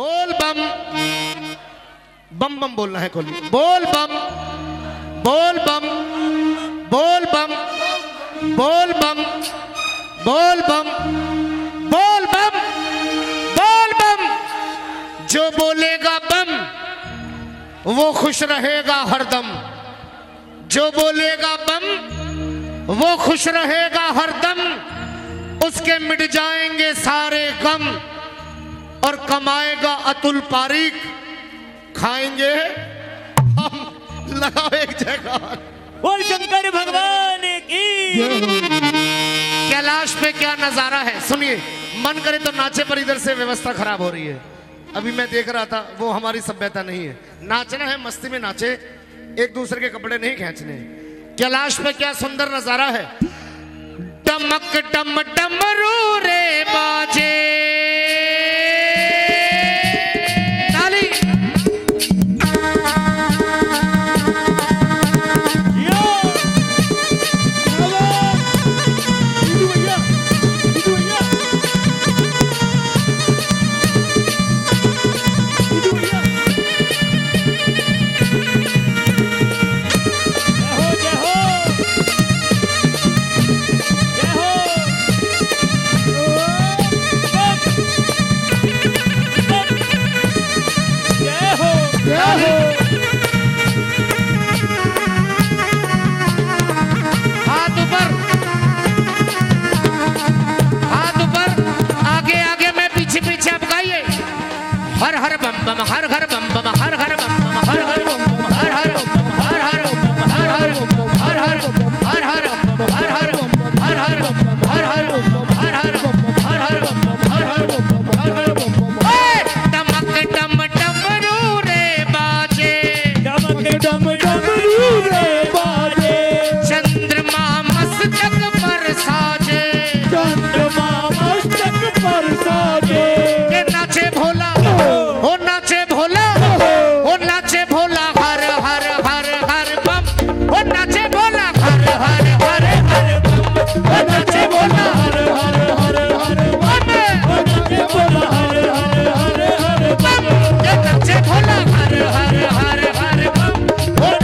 बोल बम, बम बम बोलना है खोली। बोल बम, बोल बम, बोल बम, बोल बम, बोल बम, बोल बम, बोल बम। जो बोलेगा बम वो खुश रहेगा हरदम। जो बोलेगा बम वो खुश रहेगा हरदम। उसके मिट जाएंगे सारे गम। और कमाएगा अतुल पारीख, खाएंगे हम। लगाओ एक जगह बोल शंकर भगवान की। कैलाश पे क्या नजारा है, सुनिए। मन करे तो नाचे, पर इधर से व्यवस्था खराब हो रही है। अभी मैं देख रहा था, वो हमारी सभ्यता नहीं है। नाचना है मस्ती में नाचे, एक दूसरे के कपड़े नहीं खींचने। कैलाश पे क्या सुंदर नजारा है। दमक डम डमरू रे बाजे। हर हर बम बम हर हर बम बम हर हर बम बम हर हर बम हर हर बम हर हर बम हर हर बम हर हर बम हर हर बम हर हर बम हर हर बम हर हर बम हर हर बम हर हर बम हर हर बम। दमक डम डमरू रे बाजे। दमक डम डमरू रे बाजे। चंद्रमा मस्तक पर साजे। चंद्रमा मस्तक पर साजे। के नाचे भोला, ओ नाचे भोला, ओ नाचे भोला। हर हर हर हर बम। ओ नाचे भोला हर हर हर हर बम। ओ नाचे भोला हर हर हर हर बम। ओ नाचे भोला हर हर हर हर बम। ओ नाचे भोला हर हर हर हर बम।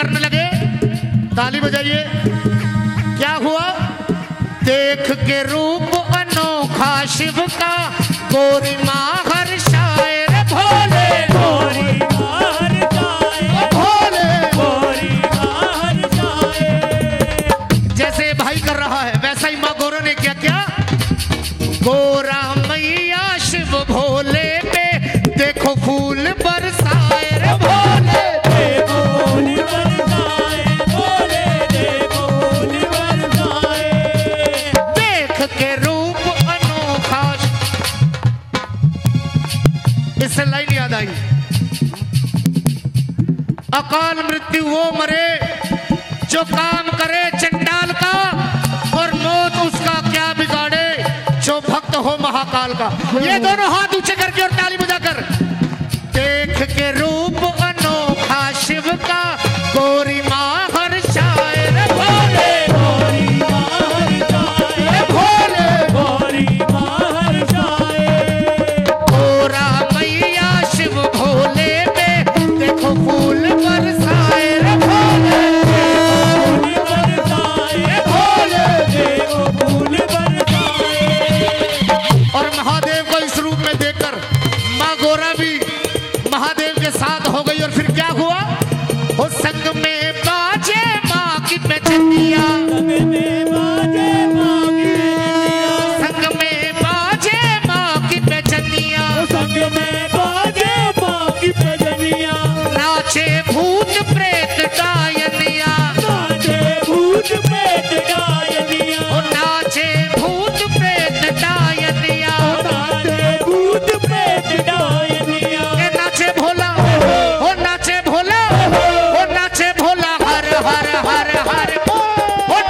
करने लगे। ताली बजाइए। क्या हुआ? देख के रूप अनोखा शिव का, गोरी माँ हर शायर भोले, गोरी माँ हर शायर भोले, गोरी माँ हर शायर। जैसे भाई कर रहा है वैसा ही माँ गोरों ने क्या क्या, गोरा मैया शिव भोले पे देखो फूल बरसाए रे भोले, देखो फूल बरसाए भोले, देखो फूल बरसाए। देख के रूप अनोखा, इससे लाइन याद आई, अकाल मृत्यु वो मरे जो काम करे चंडाल का, और मौत उसका क्या बिगाड़े जो भक्त हो महाकाल का। ये दोनों हाथ ऊंचे करके और ताली बजाकर। देख के रूप अनोखा शिव का, गोरी माँ हर शायर भोले, गोरी माँ हर शायर भोले, गोरी माँ हर शायर। गोरा मैया शिव भोले पे देखो फूल बरसाए रे भोले, फूल बरसाए भोले, देखो फूल बरसाए। और महादेव को इस रूप में देखकर माँ गोरा भी महादेव के साथ हो गई। और फिर क्या हुआ? हो संग में बाजे माँ की पेचनिया, संग में बाजे माँ की पेचनिया, संग में बाजे माँ की पेचनिया। नाचे भूत प्रेत गायनिया, नाचे भूत प्रेत गायनिया, ओ नाचे भूत प्रेत गायनिया, नाचे भूत प्रेत गायनिया। ए नाचे भोला, ओ नाचे भोला, ओ नाचे भोला हर हर हर हर, ओ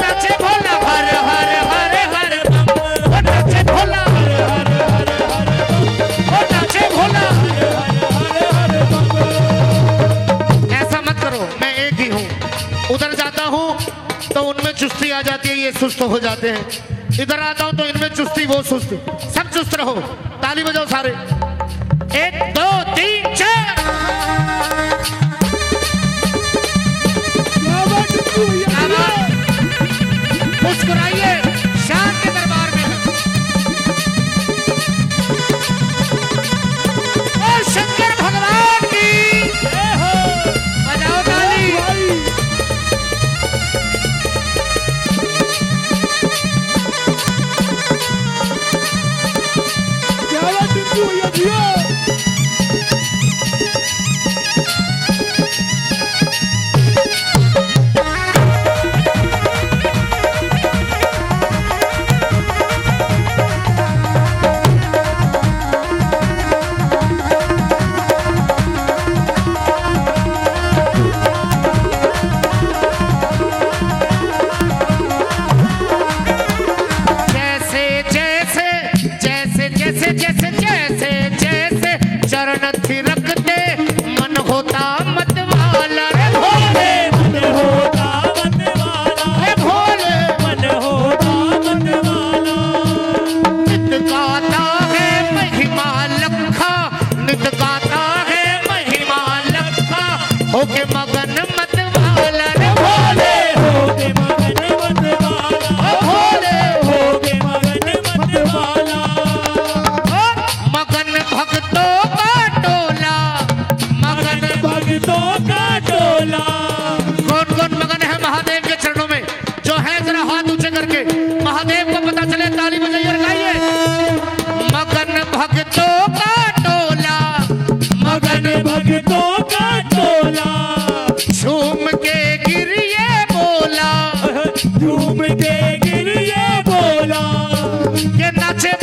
नाचे भोला हर हर हर हर, ओ नाचे भोला हर हर हर हर, ओ नाचे भोला हर हर हर। ऐसा मत करो, मैं एक ही हूँ। उधर जाता हूँ तो उनमें चुस्ती आ जाती है, ये सुस्त हो जाते हैं। इधर आता हूँ तो इनमें चुस्ती वो सुस्ती, सब चुस्त रहो। ताली बजाओ सारे। 1 2 3 4। आवाज, मुस्कुराइए शान के दरबार में। ओ शंकर भगवान की जय हो। बजाओ ताली। झूम के गिरिए बोला, ये नाचे